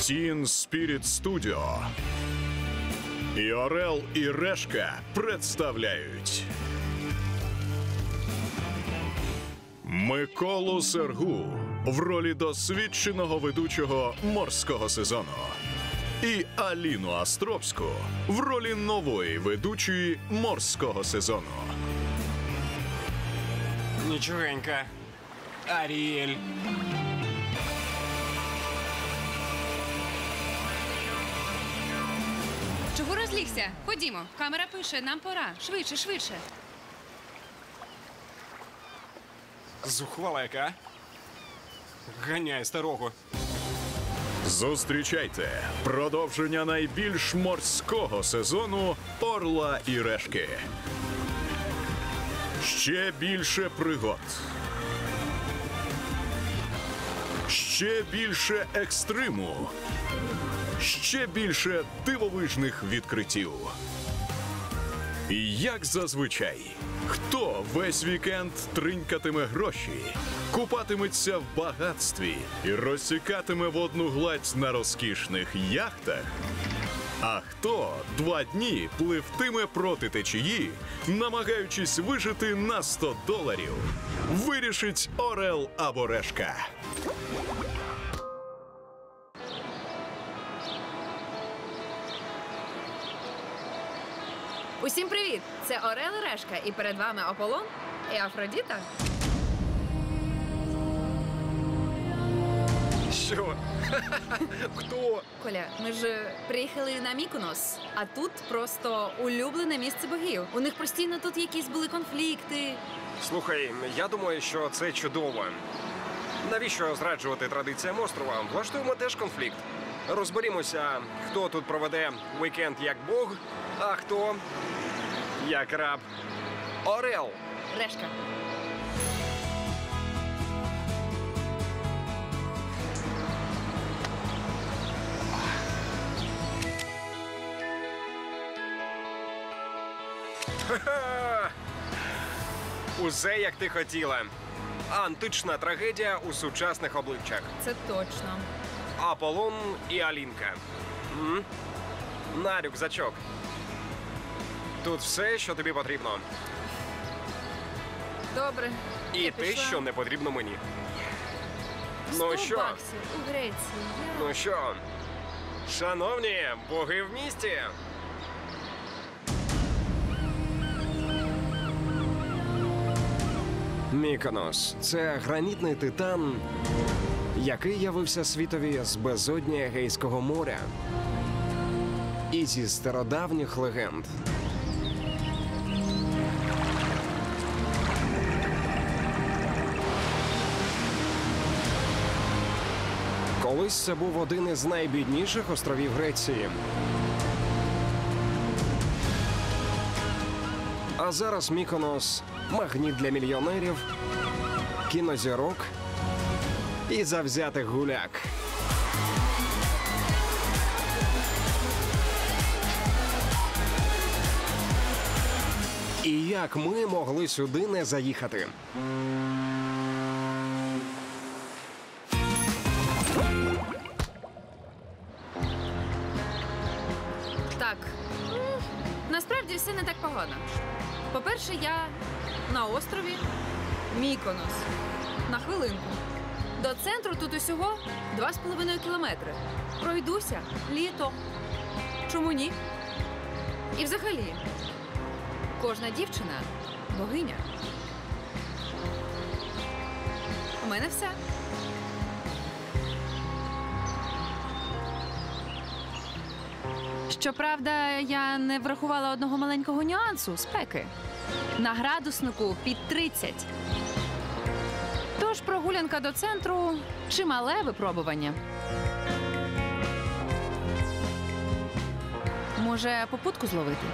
Teen Spirit Studio и Орел и Решка представляют Миколу Сергу в ролі досвідченого ведучого морського сезону і Аліну Астровську в ролі нової ведучої морського сезону. Нічогенько. Аріель. Чого розлігся? Ходімо. Камера пише, нам пора. Швидше, швидше. Зухвала яка? Ганяє старого. Зустрічайте продовження найбільш морського сезону «Орла і Решки». Ще більше пригод. Ще більше екстриму. Ще більше дивовижних відкриттів. І як зазвичай, хто весь вікенд тринькатиме гроші, купатиметься в багатстві і розсікатиме водну гладь на розкішних яхтах, а хто 2 дні пливтиме проти течії, намагаючись вижити на $100, вирішить Орел або Решка. Усім привіт! Це Орел і Решка, і перед вами Аполлон і Афродіта. Що? Хто? Коля, ми ж приїхали на Міконос, а тут просто улюблене місце богів. У них постійно тут якісь були конфлікти. Слухай, я думаю, що це чудово. Навіщо зраджувати традиціям острова? Влаштуємо теж конфлікт. Розберімося, хто тут проведе вікенд як бог, а хто як раб. Орел. Решка. Ха-ха! Усе, як ти хотіла. Антична трагедія у сучасних обличчях. Це точно. Аполлон і Алінка. На рюкзачок. Тут все, що тобі потрібно. Добре. І те, що не потрібно мені. Ну що? $100 у Греції. Ну що? Шановні, боги в місті. Міконос – це гранітний титан, який явився світові з безодні Егейського моря і зі стародавніх легенд. Колись це був один із найбідніших островів Греції. А зараз Міконос – магніт для мільйонерів, кінозірок і завзятих гуляк. І як ми могли сюди не заїхати? Так, насправді все не так погано. По-перше, я на острові Міконос. На хвилинку. До центру тут усього 2,5 кілометри. Пройдуся літо. Чому ні? І взагалі, кожна дівчина – богиня. У мене все. Щоправда, я не врахувала одного маленького нюансу – спеки. На градуснику під 30. Тож прогулянка до центру – чимале випробування. Може, попутку зловити?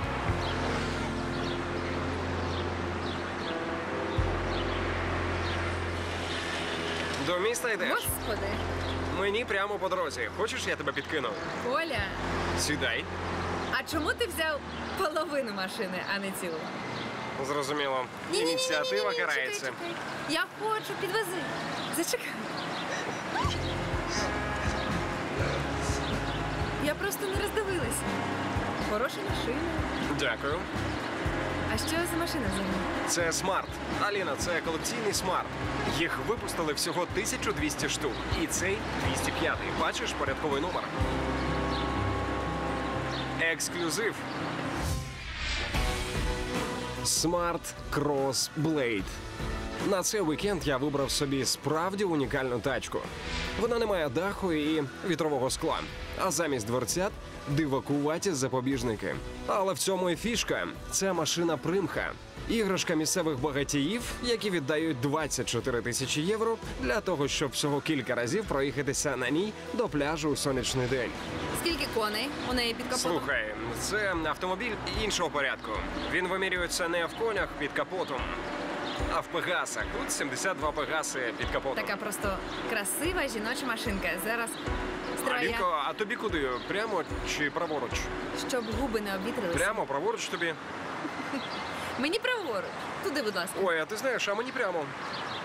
До міста йдеш? Господи! Мені прямо по дорозі. Хочеш, я тебе підкину? Коля! Сідай. А чому ти взяв половину машини, а не цілу? Зрозуміло. Ініціатива карається. Я хочу, підвези. Зачекай. Я просто не роздивилась. Хороша машина. Дякую. А що за машина за ним? Це смарт. Аліна, це колекційний смарт. Їх випустили всього 1200 штук. І цей 205-й. Бачиш порядковий номер? Ексклюзив. Смарт Крос Блейд. На цей вікенд я вибрав собі справді унікальну тачку. Вона не має даху і вітрового скла, а замість дверцят – дивакуваті запобіжники. Але в цьому і фішка – це машина-примха. Іграшка місцевих багатіїв, які віддають 24 тисячі євро для того, щоб всього кілька разів проїхатися на ній до пляжу у сонячний день. Скільки коней у неї під капотом? Слухай, це автомобіль іншого порядку. Він вимірюється не в конях під капотом, а в пегасах. Тут 72 пегаси під капотом. Така просто красива жіноча машинка. Зараз строя... Алінко, а тобі куди? Прямо чи праворуч? Щоб губи не обвітрилися. Прямо, праворуч тобі. Мені праворуч. Туди, будь ласка. Ой, а ти знаєш, а мені прямо.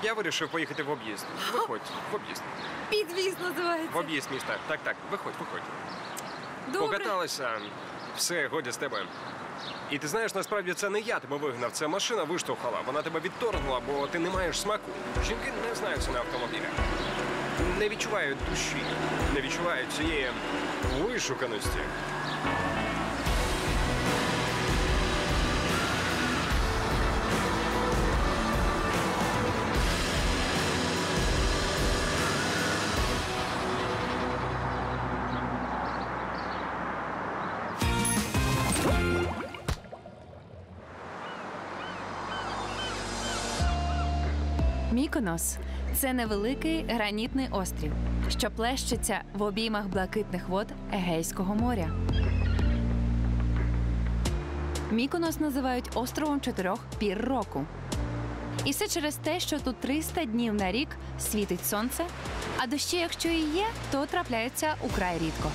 Я вирішив поїхати в об'їзд. Виходь, в об'їзд. Під'їзд називається. В об'їзд міста. Так, так, виходь, виходь. Добре. Покаталася. Все, годі з тебе. І ти знаєш, насправді це не я тебе вигнав, це машина виштовхала. Вона тебе відторгнула, бо ти не маєш смаку. Жінки не знаються на автомобілях. Не відчувають душі, не відчувають цієї вишуканості. Міконос – це невеликий гранітний острів, що плещеться в обіймах блакитних вод Егейського моря. Міконос називають островом 4 пір року. І все через те, що тут 300 днів на рік світить сонце, а дощі, якщо і є, то трапляються украй рідко.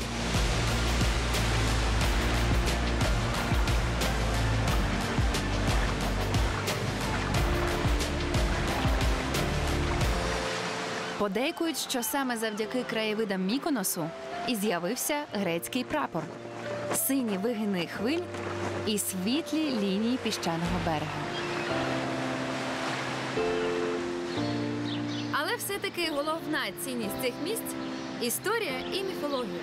Подейкують, що саме завдяки краєвидам Міконосу і з'явився грецький прапор, сині вигини хвиль і світлі лінії піщаного берега. Але все-таки головна цінність цих місць – історія і міфологія.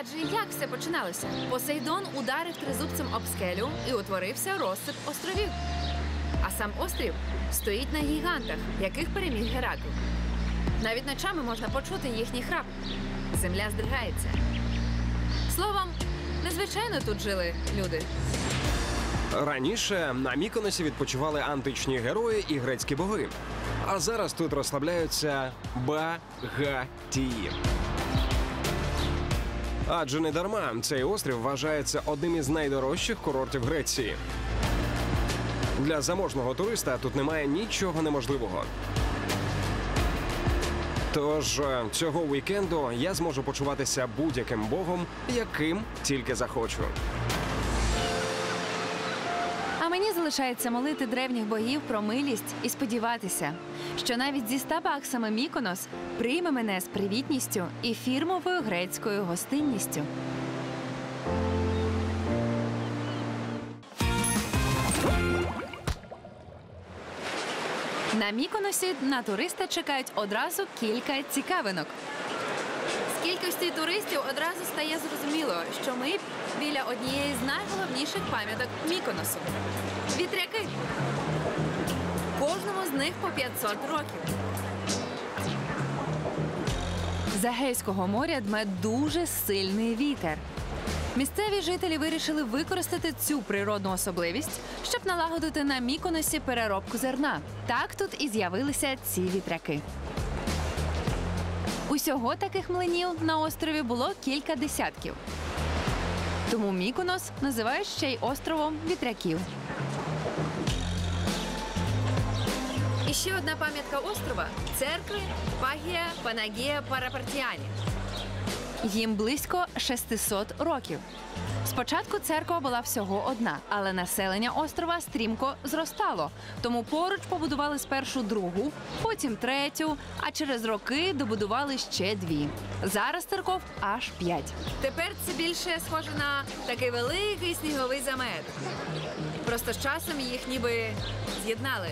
Адже як все починалося? Посейдон ударив тризубцем об скелю і утворився розсип островів. А сам острів стоїть на гігантах, яких переміг Геракл. Навіть ночами можна почути їхній храп. Земля здригається. Словом, незвичайно тут жили люди. Раніше на Міконосі відпочивали античні герої і грецькі боги. А зараз тут розслабляються багатії. Адже не дарма цей острів вважається одним із найдорожчих курортів Греції. Для заможного туриста тут немає нічого неможливого. Тож цього вікенду я зможу почуватися будь-яким богом, яким тільки захочу. А мені залишається молити древніх богів про милість і сподіватися, що навіть зі 100 баксами Міконос прийме мене з привітністю і фірмовою грецькою гостинністю. На Міконосі на туриста чекають одразу кілька цікавинок. З кількості туристів одразу стає зрозуміло, що ми біля однієї з найголовніших пам'яток Міконосу. Вітряки. Кожному з них по 500 років. З Егейського моря дме дуже сильний вітер. Місцеві жителі вирішили використати цю природну особливість, щоб налагодити на Міконосі переробку зерна. Так тут і з'явилися ці вітряки. Усього таких млинів на острові було кілька десятків. Тому Міконос називають ще й островом вітряків. І ще одна пам'ятка острова – церкви Пагія Панагія Парапартіані. Їм близько 600 років. Спочатку церква була всього одна, але населення острова стрімко зростало. Тому поруч побудували спершу другу, потім третю, а через роки добудували ще дві. Зараз церков аж 5. Тепер це більше схоже на такий великий сніговий замет. Просто з часом їх ніби з'єднали.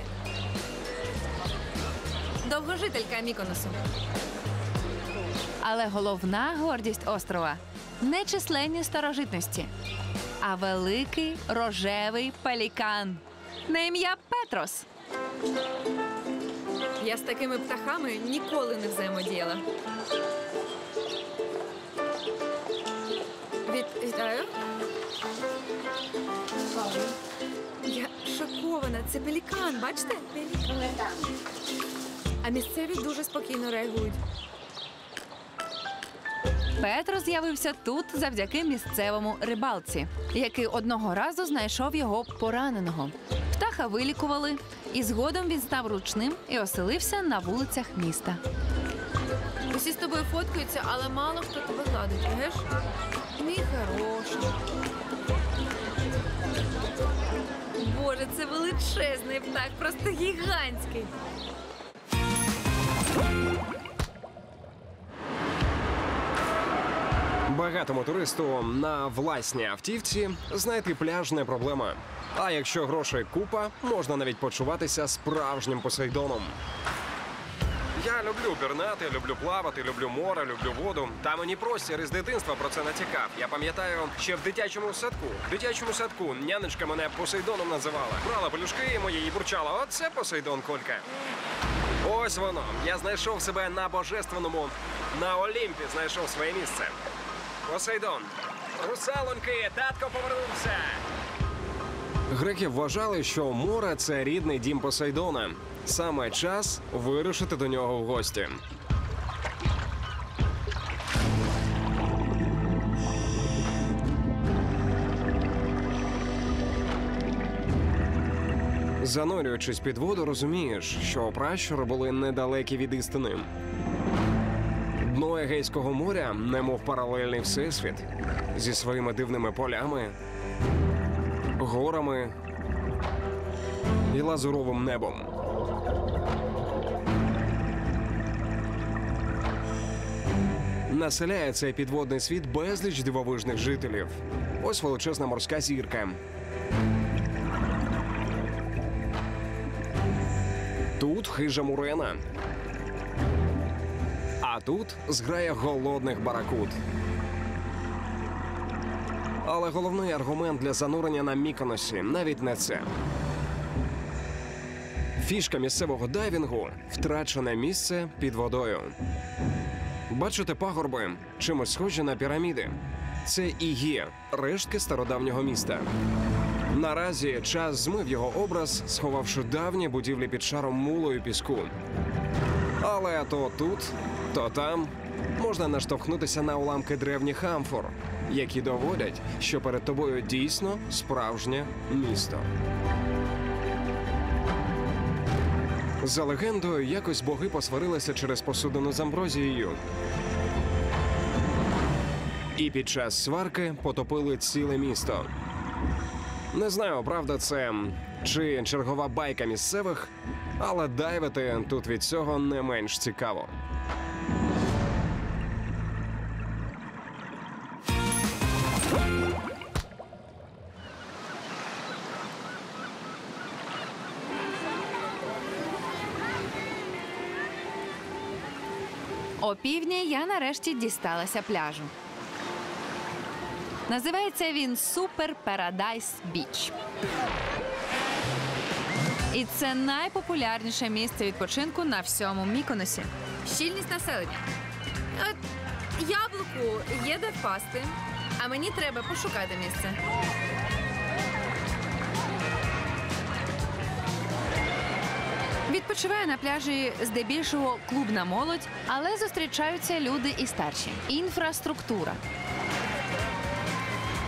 Довгожителька Міконосу. Але головна гордість острова – не численні старожитності, а великий рожевий пелікан на ім'я Петрос. Я з такими птахами ніколи не взаємодіяла. Вітаю. Я шокована. Це пелікан, бачите? А місцеві дуже спокійно реагують. Петрос з'явився тут завдяки місцевому рибалці, який одного разу знайшов його пораненого. Птаха вилікували, і згодом він став ручним і оселився на вулицях міста. Усі з тобою фоткаються, але мало хто тебе гладить, знаєш? Мій хороший. Боже, це величезний птах, просто гігантський. Багатому туристу на власній автівці знайти пляж не проблема. А якщо грошей купа, можна навіть почуватися справжнім Посейдоном. Я люблю пірнати, люблю плавати, люблю море, люблю воду. Та мені простір із дитинства про це натякав. Я пам'ятаю, ще в дитячому садку нянечка мене Посейдоном називала. Брала пелюшки мої і бурчала: "Оце Посейдон, Колька". Ось воно. Я знайшов себе на божественному, на Олімпі знайшов своє місце. Посейдон. Русалоньки, татко повернувся! Греки вважали, що море – це рідний дім Посейдона. Саме час вирушити до нього в гості. Занурюючись під воду, розумієш, що пращури були недалекі від істини. Дно Егейського моря, немов паралельний всесвіт, зі своїми дивними полями, горами і лазуровим небом. Населяє цей підводний світ безліч дивовижних жителів. Ось величезна морська зірка. Тут хижа мурена. А тут зграя голодних баракуд. Але головний аргумент для занурення на Міконосі навіть не це. Фішка місцевого дайвінгу – втрачене місце під водою. Бачите пагорби, чимось схожі на піраміди. Це і є рештки стародавнього міста. Наразі час змив його образ, сховавши давні будівлі під шаром мулу і піску. Але то тут, то там можна наштовхнутися на уламки древніх амфор, які доводять, що перед тобою дійсно справжнє місто. За легендою, якось боги посварилися через посудину з амброзією. І під час сварки потопили ціле місто. Не знаю, правда це чи чергова байка місцевих, але дайвити тут від цього не менш цікаво. Опівдня я нарешті дісталася пляжу. Називається він Супер Парадайс Бич. І це найпопулярніше місце відпочинку на всьому Міконосі. Щільність населення. От яблуку є де впасти, а мені треба пошукати місце. Відпочиває на пляжі здебільшого клубна молодь, але зустрічаються люди і старші. Інфраструктура.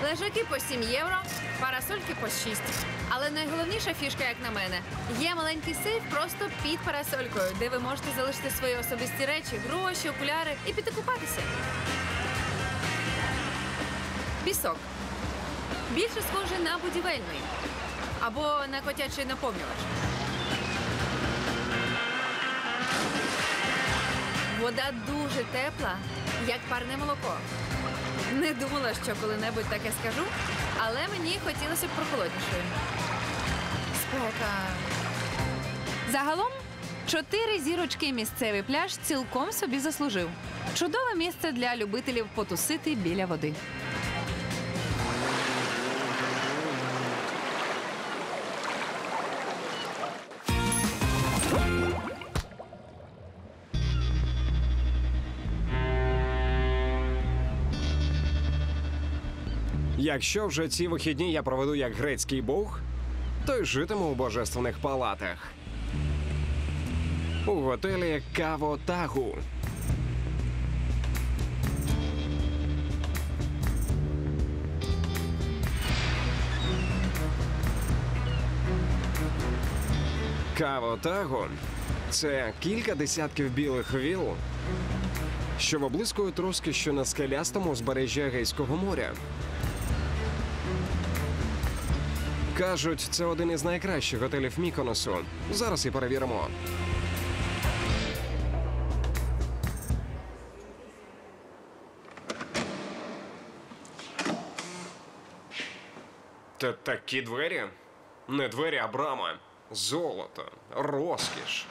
Лежаки по 7 євро, парасольки по 6. Але найголовніша фішка, як на мене, є маленький сейф просто під парасолькою, де ви можете залишити свої особисті речі, гроші, окуляри і піти купатися. Пісок. більше схоже на будівельний або на котячий наповнювач. Вода дуже тепла, як парне молоко. Не думала, що коли-небудь таке скажу, але мені хотілося б прохолоднішої. Спека. Загалом 4 зірочки місцевий пляж цілком собі заслужив. Чудове місце для любителів потусити біля води. Якщо вже ці вихідні я проведу як грецький бог, то й житиму у божественних палатах. У готелі Каво-Тагу. Каво-Тагу – це кілька десятків білих віл, що виблискують розкішю на скелястому узбережжі Егейського моря. Кажуть, це один із найкращих готелів Міконосу. Зараз і перевіримо. Та такі двері? Не двері, а брама. Золото. Розкіш.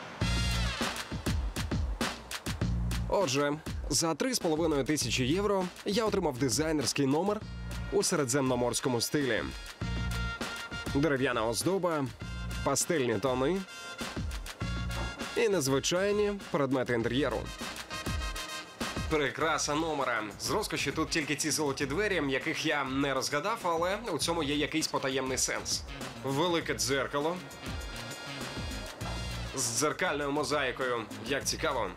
Отже, за 3,5 тисячі євро я отримав дизайнерський номер у середземноморському стилі. Дерев'яна оздоба, пастельні тони і незвичайні предмети інтер'єру. Прикраса номера. З розкоші тут тільки ці золоті двері, яких я не розгадав, але у цьому є якийсь потаємний сенс. Велике дзеркало з дзеркальною мозаїкою. Як цікаво.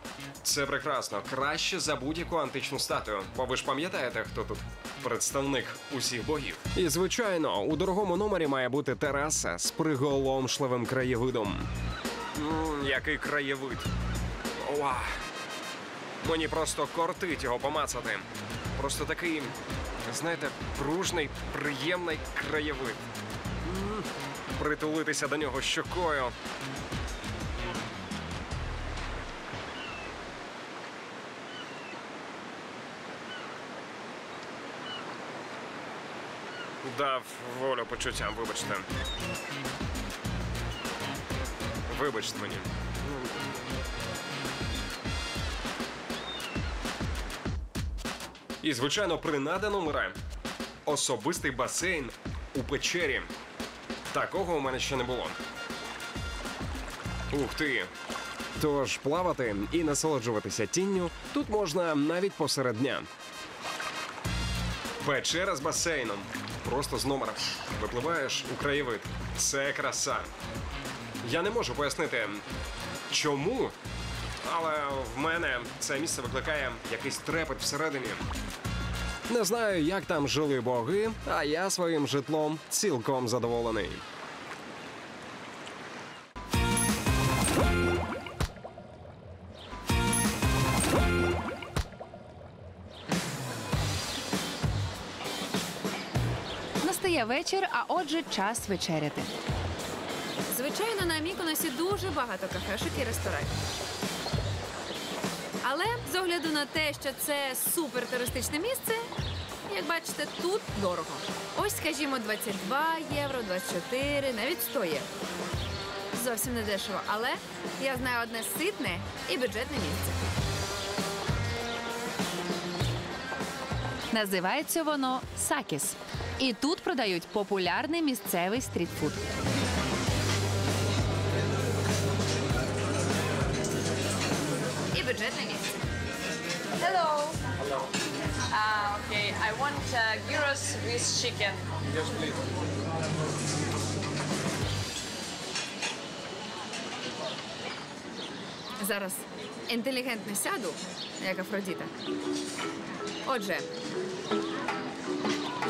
Це прекрасно. Краще за будь-яку античну статую. Бо ви ж пам'ятаєте, хто тут представник усіх богів? І, звичайно, у дорогому номері має бути тераса з приголомшливим краєвидом. Який краєвид. Ова. Мені просто кортить його помацати. Просто такий, знаєте, пружний, приємний краєвид. Притулитися до нього щокою. Дав волю почуттям, вибачте. Вибачте мені. І, звичайно, принада номера. Особистий басейн у печері. Такого у мене ще не було. Ух ти! Тож плавати і насолоджуватися тінню тут можна навіть посеред дня. Печера з басейном. Просто з номера. Випливаєш у краєвид. Це краса. Я не можу пояснити, чому, але в мене це місце викликає якийсь трепет всередині. Не знаю, як там жили боги, а я своїм житлом цілком задоволений. Вечір, а отже, час вечеряти. Звичайно, на Міконосі дуже багато кафешок і ресторанів. Але, з огляду на те, що це супертуристичне місце, як бачите, тут дорого. Ось, скажімо, 22 євро, 24, навіть 100 євро. Зовсім не дешево, але я знаю одне ситне і бюджетне місце. Називається воно «Сакіс». І тут продають популярний місцевий стрітфуд. І бюджетне місце. Hello. Hello. Okay, I want gyros with chicken. Yes, please. Зараз інтелігентно сяду, як Афродіта. Отже,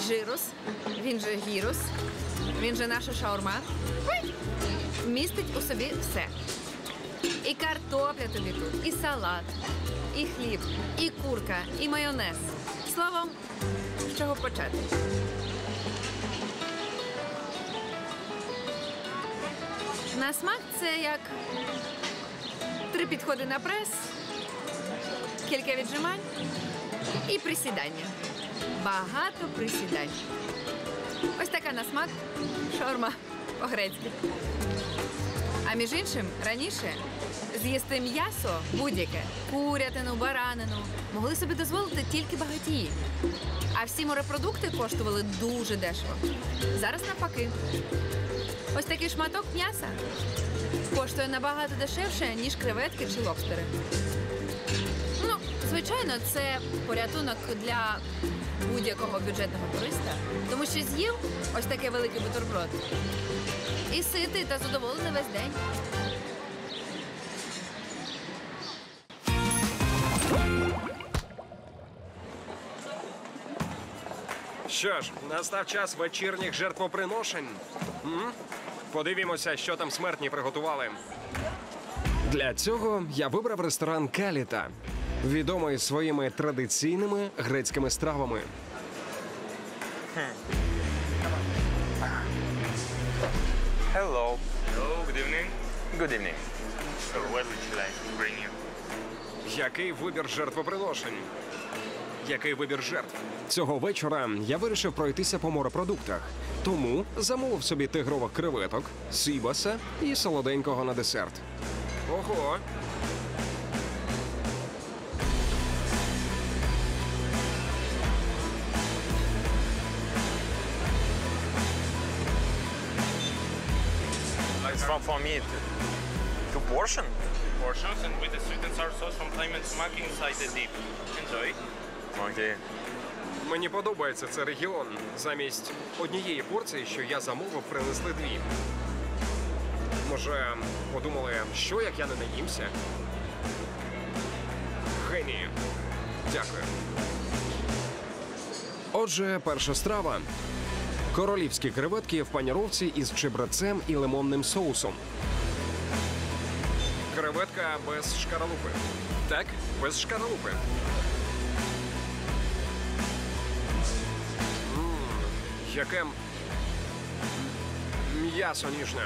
жирус, він же гірус, він же наша шаурма, містить у собі все. І картопля тобі тут, і салат, і хліб, і курка, і майонез. Словом, з чого почати? На смак це як три підходи на прес, кілька віджимань і присідання. Багато присідань. Ось така на смак шаурма по-грецьки. А між іншим, раніше з'їсти м'ясо будь-яке, курятину, баранину, могли собі дозволити тільки багатії. А всі морепродукти коштували дуже дешево. Зараз навпаки. Ось такий шматок м'яса коштує набагато дешевше, ніж креветки чи лобстери. Ну, звичайно, це порятунок для будь-якого бюджетного туриста, тому що з'їв ось такий великий бутерброд і ситий та задоволений весь день. Що ж, настав час вечірніх жертвоприношень. Подивімося, що там смертні приготували. Для цього я вибрав ресторан «Каліта», відомий своїми традиційними грецькими стравами. Hello. Hello, good evening. Good evening. So what would you like to bring you? Який вибір жертвоприношень? Який вибір жертв? Цього вечора я вирішив пройтися по морепродуктах. Тому замовив собі тигрових креветок, сібаса і солоденького на десерт. Ого! For me, two portions? Two portions, and with the sweet and sour sauce from Flame and Smack inside the dip. Enjoy. Окей. Мені подобається цей регіон. Замість однієї порції, що я замовив, принесли дві. Може, подумали, що, як я не наїмся? Генії. Дякую. Отже, перша страва. Королівські креветки в паніровці із чебрецем і лимонним соусом. Креветка без шкаралупи. Так, без шкаралупи. Яке м'ясо ніжне.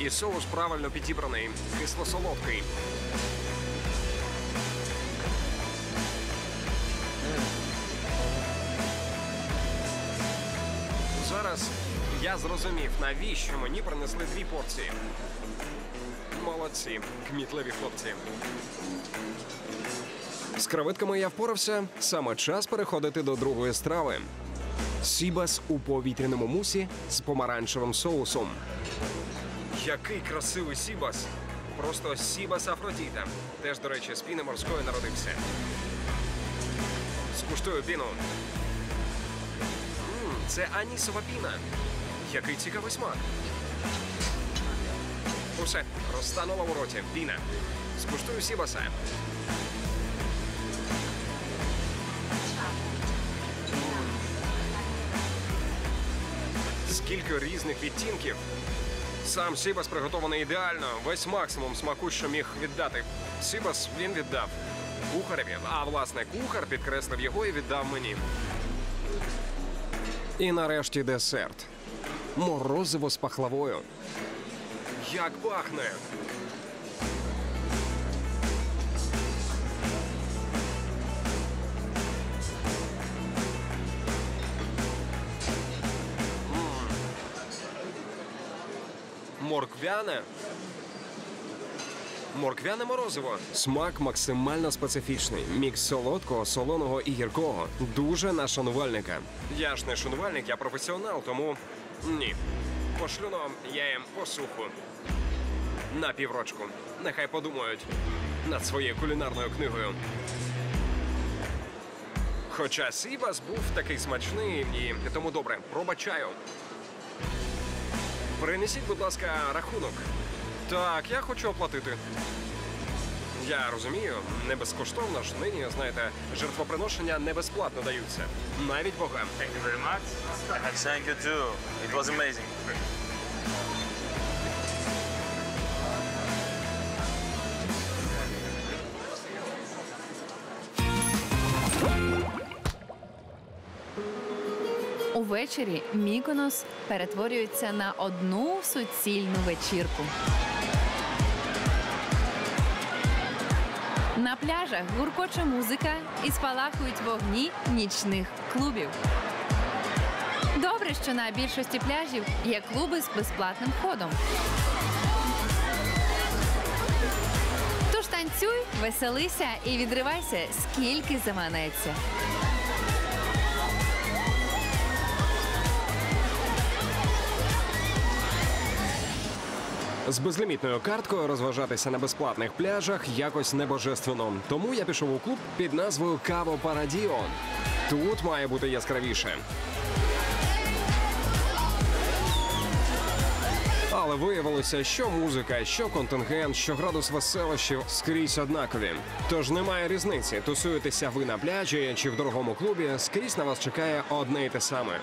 І соус правильно підібраний, кисло-солодкий. Зараз я зрозумів, навіщо мені принесли дві порції. Молодці, кмітливі хлопці. З креветками я впорався, саме час переходити до другої страви. Сібас у повітряному мусі з помаранчевим соусом. Який красивий сібас. Просто сібас Афродіта. Теж, до речі, з піни морської народився. Скуштую піну. Це анісова піна. Який цікавий смак. Усе, розтанула у роті. Піна. Скуштую сібаса. Скільки різних відтінків. Сам сібас приготований ідеально. Весь максимум смаку, що міг віддати. Сібас він віддав кухареві. А, власне, кухар підкреслив його і віддав мені. І нарешті десерт. Морозиво з пахлавою. Як пахне! Морквяне. Морквяне морозиво. Смак максимально специфічний. Мікс солодкого, солоного і гіркого. Дуже на шанувальника. Я ж не шанувальник, я професіонал, тому ні. Пошлю нам яєм посуху. На піврочку. Нехай подумають над своєю кулінарною книгою. Хоча сібас був такий смачний і тому добре. Пробачаю. Принесіть, будь ласка, рахунок. Так, я хочу оплатити. Я розумію, не безкоштовно ж нині, знаєте, жертвоприношення не безплатно даються. Навіть богам. У Увечері Міконос перетворюється на одну суцільну вечірку. На пляжах гуркоче музика і спалахують вогні нічних клубів. Добре, що на більшості пляжів є клуби з безплатним входом. Тож танцюй, веселися і відривайся, скільки заманеться. З безлімітною карткою розважатися на безплатних пляжах якось небожественно. Тому я пішов у клуб під назвою «Каво Парадіон». Тут має бути яскравіше. Але виявилося, що музика, що контингент, що градус веселощів скрізь однакові. Тож немає різниці, тусуєтеся ви на пляжі чи в дорогому клубі, скрізь на вас чекає одне і те саме.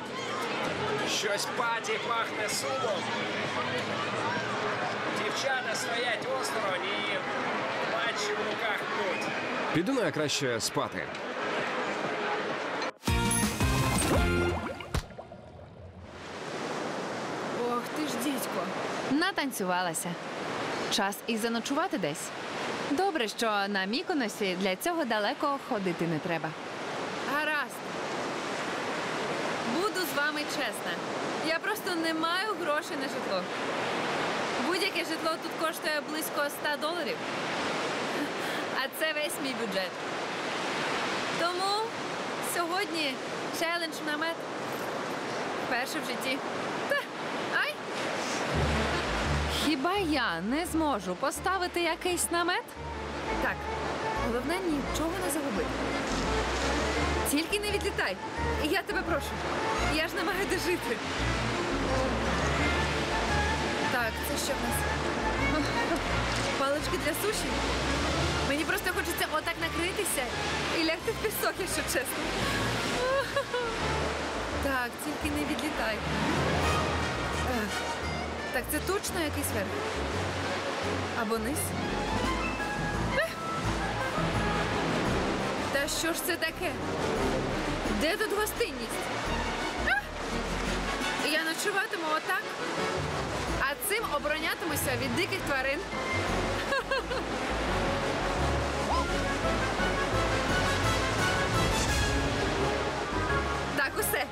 Щось паті пахне сумом. Дівчата стоять осторонь і матчі в руках п'ють. Піду на краще спати. Ох ти ж, дідько. Натанцювалася. Час і заночувати десь. Добре, що на Міконосі для цього далеко ходити не треба. Гаразд. Буду з вами чесна. Я просто не маю грошей на житло. Будь-яке житло тут коштує близько $100, а це весь мій бюджет. Тому сьогодні челендж намет. Вперше в житті. Ай! Хіба я не зможу поставити якийсь намет? Так, головне нічого не загубити. Тільки не відлітай. Я тебе прошу. Я ж не маю де жити. Так, це що в нас? Палички для суші? Мені просто хочеться отак накритися і лягти в пісок, якщо чесно. Так, тільки не відлітай. Так, це точно якийсь верх? Або низ? Та що ж це таке? Де тут гостинність? Я ночуватиму отак? А цим оборонятимуся від диких тварин. Так, усе.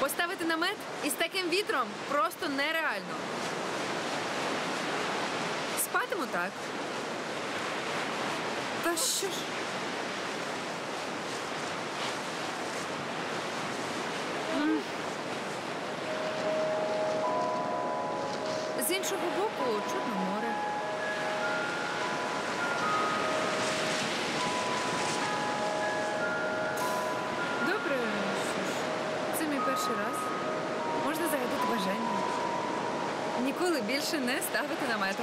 Поставити намет із таким вітром просто нереально. Спатиму так. Та що ж? З іншого боку, чудне море. Добре, це мій перший раз. Можна загадати бажання. Ніколи більше не ставити намету.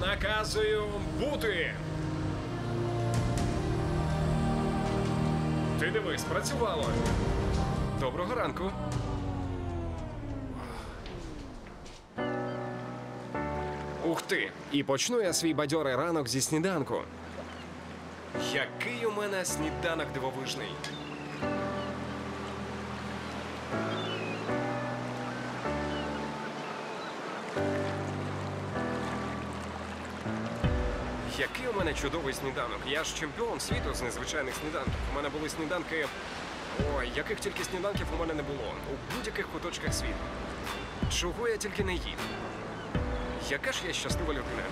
Наказую бути. Ти дивись, працювало. Доброго ранку. Ух ти! І почну я свій бадьорий ранок зі сніданку. Який у мене сніданок дивовижний. Який у мене чудовий сніданок. Я ж чемпіон світу з незвичайних сніданків. У мене були сніданки... Ой, яких тільки сніданків у мене не було. У будь-яких куточках світу. Чого я тільки не їв. Яка ж я щаслива людина.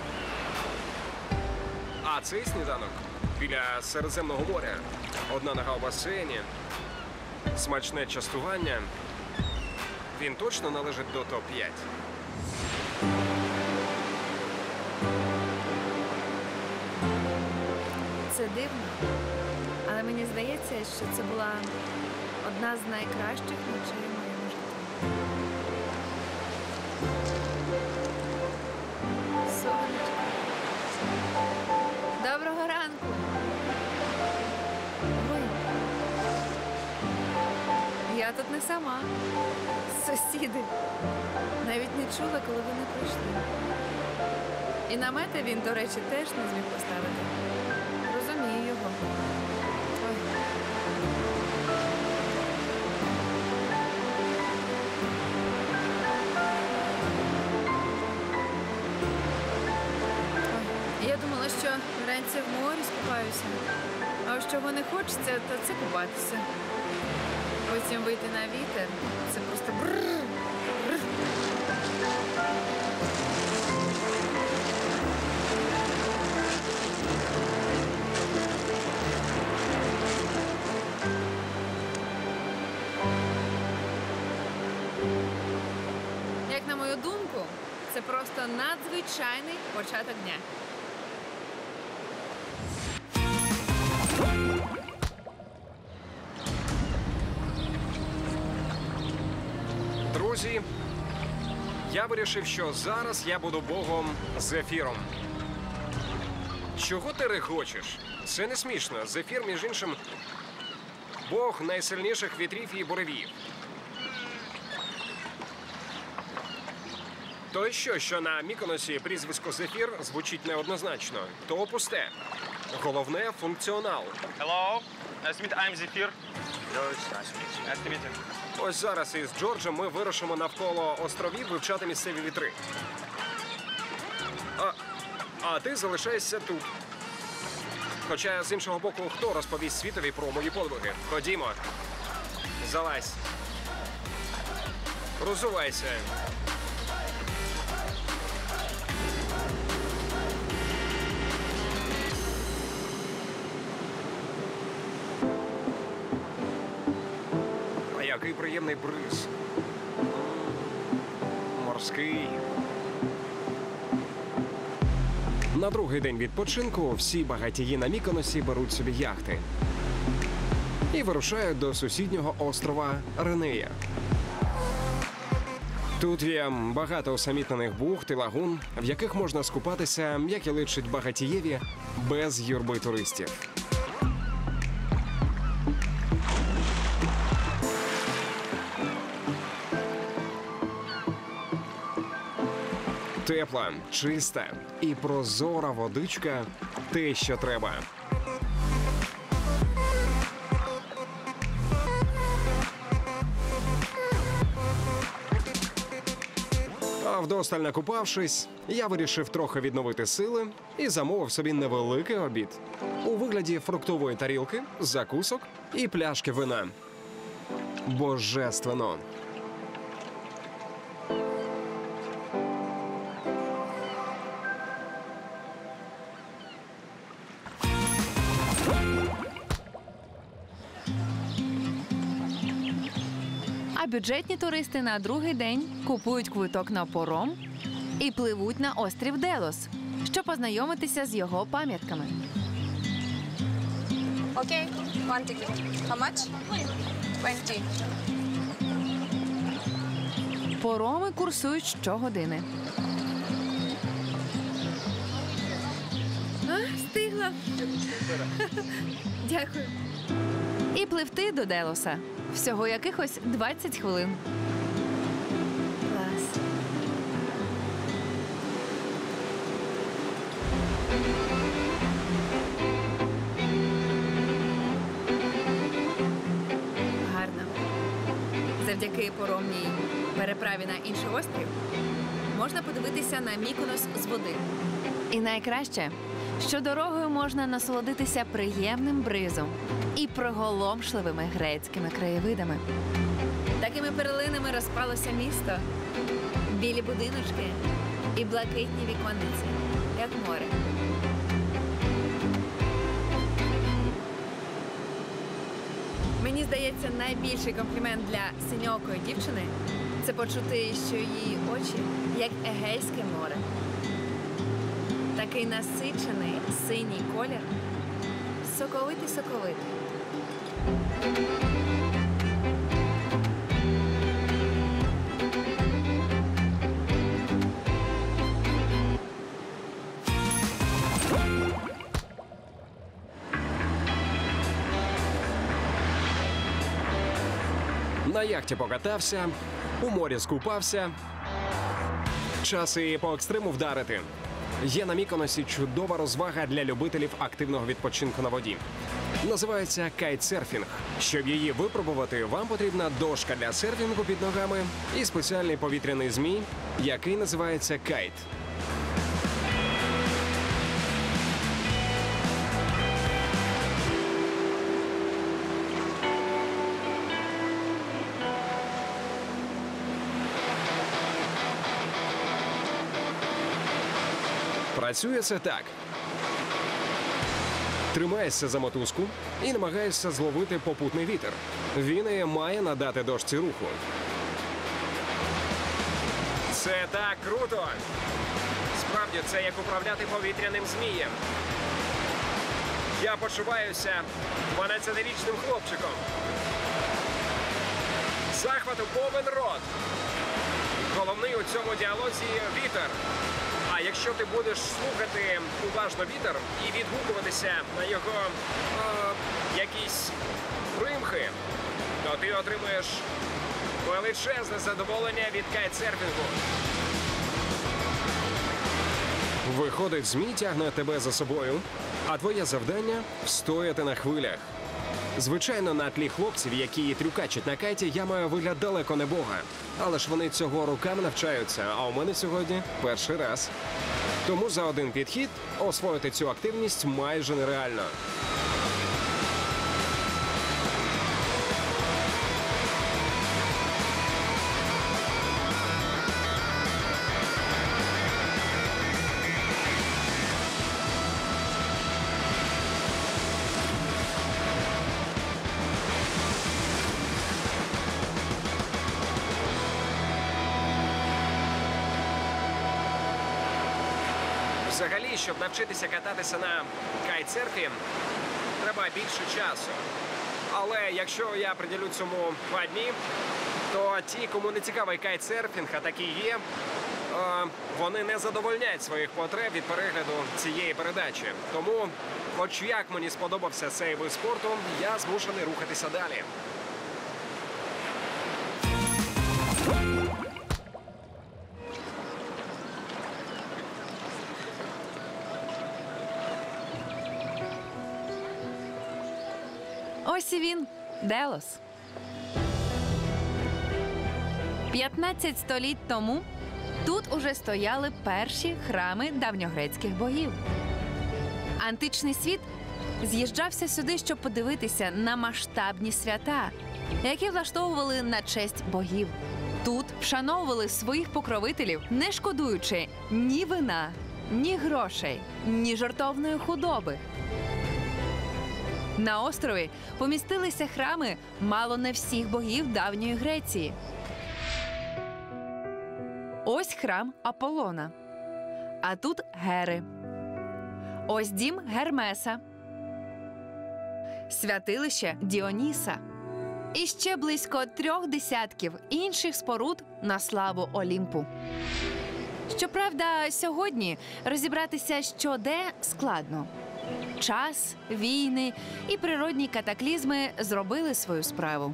А цей сніданок біля Середземного моря. Одна нога в басейні. Смачне частування. Він точно належить до топ-5. Це дивно, але мені здається, що це була одна з найкращих ночей в моєму житті. Сонечко. Доброго ранку! Ой. Я тут не сама. Сусіди. Навіть не чула, коли вони прийшли. І намета він, до речі, теж не зміг поставити. Розумію його. Ой. Ой. Я думала, що вранці в морі скупаюся. А ось чого не хочеться, то це купатися. Потім вийти на вітер. Це просто брррр. Як на мою думку, це просто надзвичайний початок дня. Друзі, я вирішив, що зараз я буду богом зефіром. Чого ти регочеш? Це не смішно. Зефір, між іншим, бог найсильніших вітрів і буревіїв. То що, що на Міконосі прізвисько зефір звучить неоднозначно, то пусте. Головне – функціонал. Hello. Nice to meet you. I'm Zephyr. Nice to meet you. Ось зараз із Джорджем ми вирушимо навколо островів вивчати місцеві вітри. А ти залишаєшся тут. Хоча, з іншого боку, хто розповість світові про мої подвиги? Ходімо. Залазь. Розувайся. Який приємний бриз. Морський. На другий день відпочинку всі багатії на Міконосі беруть собі яхти і вирушають до сусіднього острова Ренея. Тут є багато усамітнених бухт і лагун, в яких можна скупатися, як і личить багатієві, без юрби туристів. Тепла, чиста і прозора водичка – те, що треба. А вдосталь накупавшись, я вирішив трохи відновити сили і замовив собі невеликий обід у вигляді фруктової тарілки, закусок і пляшки вина. Божественно! Бюджетні туристи на другий день купують квиток на паром і пливуть на острів Делос, щоб познайомитися з його пам'ятками. Окей, one ticket. How much? 20. Пароми курсують щогодини. Встигла. Дякую. І пливти до Делоса. Всього якихось 20 хвилин. Клас. Гарно. Завдяки паромній переправі на інший острів можна подивитися на Міконос з води. І найкраще, що дорогою можна насолодитися приємним бризом і приголомшливими грецькими краєвидами. Такими перлинами розпалося місто. Білі будиночки і блакитні віконниці, як море. Мені Мені здається, найбільший комплімент для синьокої дівчини – це почути, що її очі як Егейське море. Такий насичений синій колір, соковитий-соковитий. На яхті покатався, у морі скупався. Час і по екстриму вдарити. Є на Міконосі чудова розвага для любителів активного відпочинку на воді. Називається кайтсерфінг. Щоб її випробувати, вам потрібна дошка для серфінгу під ногами і спеціальний повітряний змій, який називається кайт. Працює це так. Тримаєшся за мотузку і намагаєшся зловити попутний вітер. Він має надати дошці руху. Це так круто! Справді, це як управляти повітряним змієм. Я почуваюся 12-річним хлопчиком. Захвату повен рот. Головний у цьому діалозі – вітер. А якщо ти будеш слухати уважно вітер і відгукуватися на його якісь примхи, то ти отримаєш величезне задоволення від кайтсерфінгу. Виходить, змій тягне тебе за собою, а твоє завдання – стояти на хвилях. Звичайно, на тлі хлопців, які трюкачать на кайті, я маю вигляд далеко не бога. Але ж вони цього руками навчаються, а у мене сьогодні перший раз. Тому за один підхід освоїти цю активність майже нереально. Взагалі, щоб навчитися кататися на кайтсерфі, треба більше часу. Але якщо я приділю цьому 2 дні, то ті, кому не цікавий кайтсерфінг, а такі є, вони не задовольняють своїх потреб від перегляду цієї передачі. Тому, хоч як мені сподобався цей вид спорту, я змушений рухатися далі. Ось і він – Делос. 15 століть тому тут уже стояли перші храми давньогрецьких богів. Античний світ з'їжджався сюди, щоб подивитися на масштабні свята, які влаштовували на честь богів. Тут вшановували своїх покровителів, не шкодуючи ні вина, ні грошей, ні жертовної худоби. На острові помістилися храми мало не всіх богів давньої Греції. Ось храм Аполлона. А тут Гери. Ось дім Гермеса. Святилище Діоніса. І ще близько 3 десятків інших споруд на славу Олімпу. Щоправда, сьогодні розібратися, що де, складно. Час, війни і природні катаклізми зробили свою справу.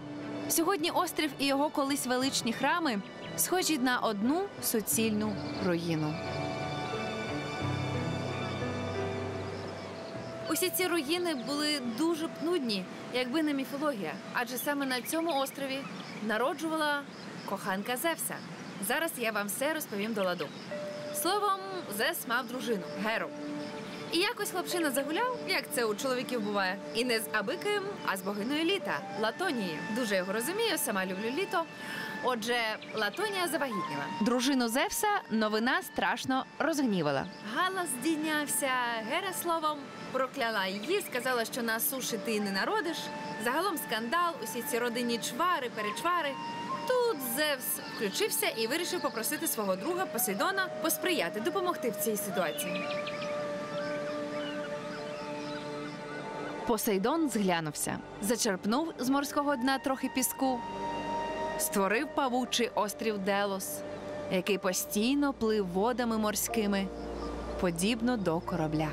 Сьогодні острів і його колись величні храми схожі на одну суцільну руїну. Усі ці руїни були дуже б нудні, якби не міфологія. Адже саме на цьому острові народжувала коханка Зевса. Зараз я вам все розповім до ладу. Словом, Зевс мав дружину – Геру. І якось хлопчина загуляв, як це у чоловіків буває. І не з абиким, а з богиною літа, Латонії. Дуже його розумію, сама люблю літо. Отже, Латонія завагітніла. Дружину Зевса новина страшно розгнівала. Галас здійнявся, Гера словом прокляла її, сказала, що на суші ти не народиш. Загалом скандал, усі ці родинні чвари, перечвари. Тут Зевс включився і вирішив попросити свого друга Посейдона посприяти, допомогти в цій ситуації. Посейдон зглянувся, зачерпнув з морського дна трохи піску, створив павучий острів Делос, який постійно плив водами морськими, подібно до корабля.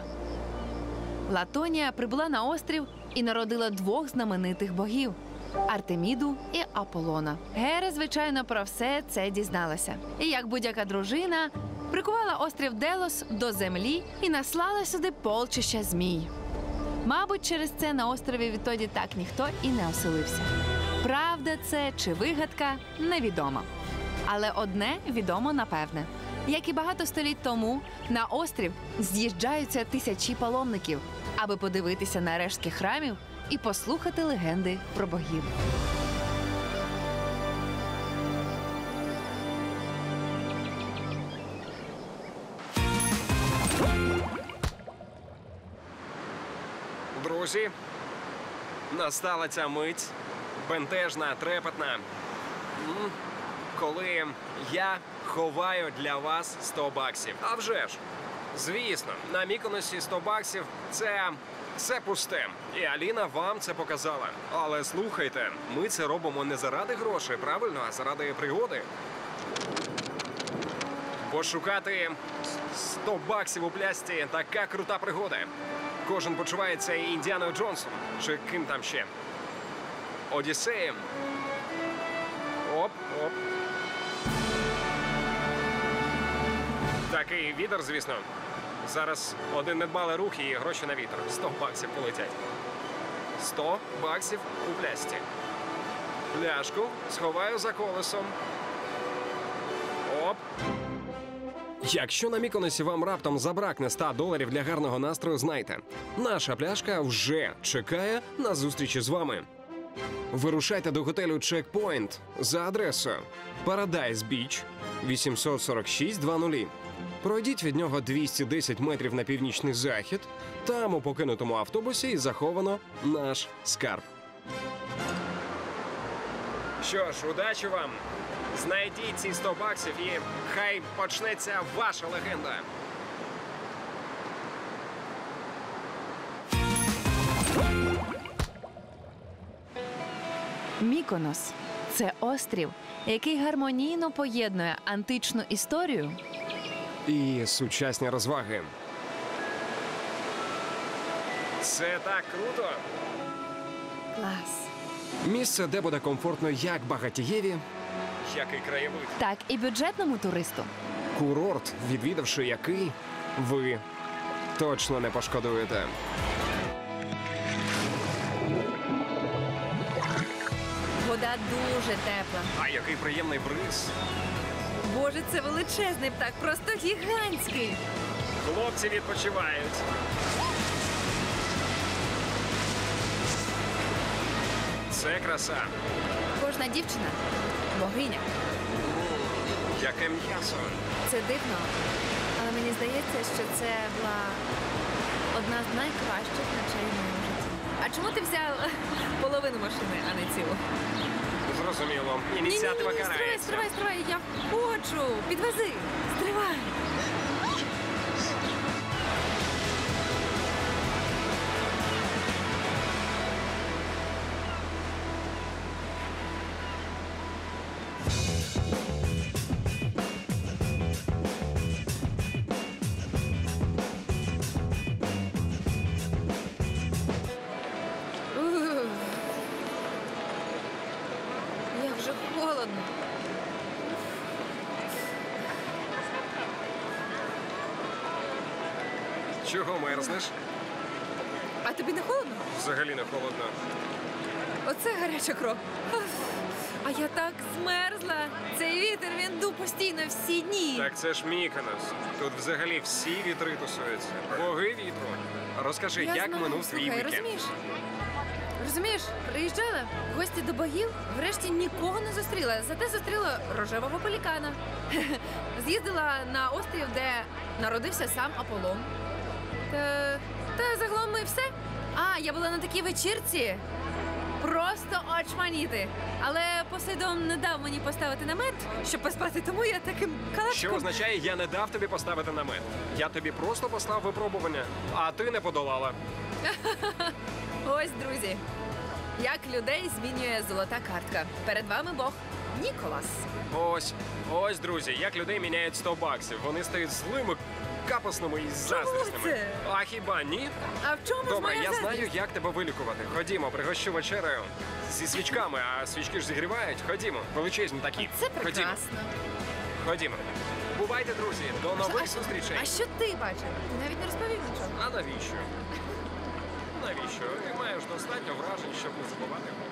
Латонія прибула на острів і народила двох знаменитих богів – Артеміду і Аполлона. Гера, звичайно, про все це дізналася. І як будь-яка дружина, прикувала острів Делос до землі і наслала сюди полчища змій. Мабуть, через це на острові відтоді так ніхто і не оселився. Правда це чи вигадка – невідомо. Але одне відомо напевне. Як і багато століть тому, на острів з'їжджаються тисячі паломників, аби подивитися на рештки храмів і послухати легенди про богів. Друзі, настала ця мить, бентежна, трепетна, коли я ховаю для вас 100 баксів. А вже ж, звісно, на Міконосі 100 баксів – це пусте. І Аліна вам це показала. Але слухайте, ми це робимо не заради грошей, правильно, а заради пригоди. Пошукати 100 баксів у плясті – така крута пригода. Кожен почувається і Індіаною Джонсом, чи ким там ще. Одіссеєм. Оп. Такий відер, звісно. Зараз один недбалий рух і гроші на вітер. 100 баксів полетять. 100 баксів у плясті. Пляшку сховаю за колесом. Оп. Якщо на Міконосі вам раптом забракне 100 доларів для гарного настрою, знайте, наша пляшка вже чекає на зустрічі з вами. Вирушайте до готелю Checkpoint за адресою Paradise Beach 846-00. Пройдіть від нього 210 метрів на північний захід. Там у покинутому автобусі і заховано наш скарб. Що ж, удачі вам! Знайдіть ці 100 баксів і хай почнеться ваша легенда. Міконос – це острів, який гармонійно поєднує античну історію і сучасні розваги. Це так круто! Клас! Місце, де буде комфортно як багатієві, так і бюджетному туристу. Курорт, відвідавши який, ви точно не пошкодуєте. Вода дуже тепла. А який приємний бриз. Боже, це величезний птах, просто гігантський. Хлопці відпочивають. Це краса. Кожна дівчина – богиня. Яке м'ясо. Це дивно, але мені здається, що це була одна з найкращих ночей в моєму житті. А чому ти взяв половину машини, а не цілу? Зрозуміло. Ініціатива карається. Ні, стривай, я хочу. Підвези, стривай. Чого мерзнеш? А тобі не холодно? Взагалі не холодно. Оце гаряча кров. А я так змерзла. Цей вітер, він дув постійно всі дні. Так це ж Міконос. Тут взагалі всі вітри тусуються. Боги вітру. Розкажи, як минув свій вікенд? Розумієш, приїжджала в гості до богів, врешті нікого не зустріла, зате зустріла рожевого пелікана. З'їздила на острів, де народився сам Аполлон. Та загалом ми все. А, я була на такій вечірці. Просто очманіти. Але Посейдон не дав мені поставити намет, щоб поспати, тому я таким калачком. Що означає, я не дав тобі поставити намет. Я тобі просто послав випробування, а ти не подолала. Ось, друзі, як людей змінює золота картка. Перед вами Бог Ніколас. Ось, друзі, як людей міняють 100 баксів. Вони стають злими, капосними і заздрісними. А хіба ні? А в чому ж моя заздрість? Добре, я знаю, як тебе вилікувати. Ходімо, пригощу вечерею зі свічками, а свічки ж зігрівають. Ходімо, величезні такі. Це прекрасно. Ходімо. Бувайте, друзі, до нових зустрічей. А що ти бачив? Ти навіть не розповів нічого. А навіщо? Навіщо? Ти маєш достатньо вражень, щоб не забувати.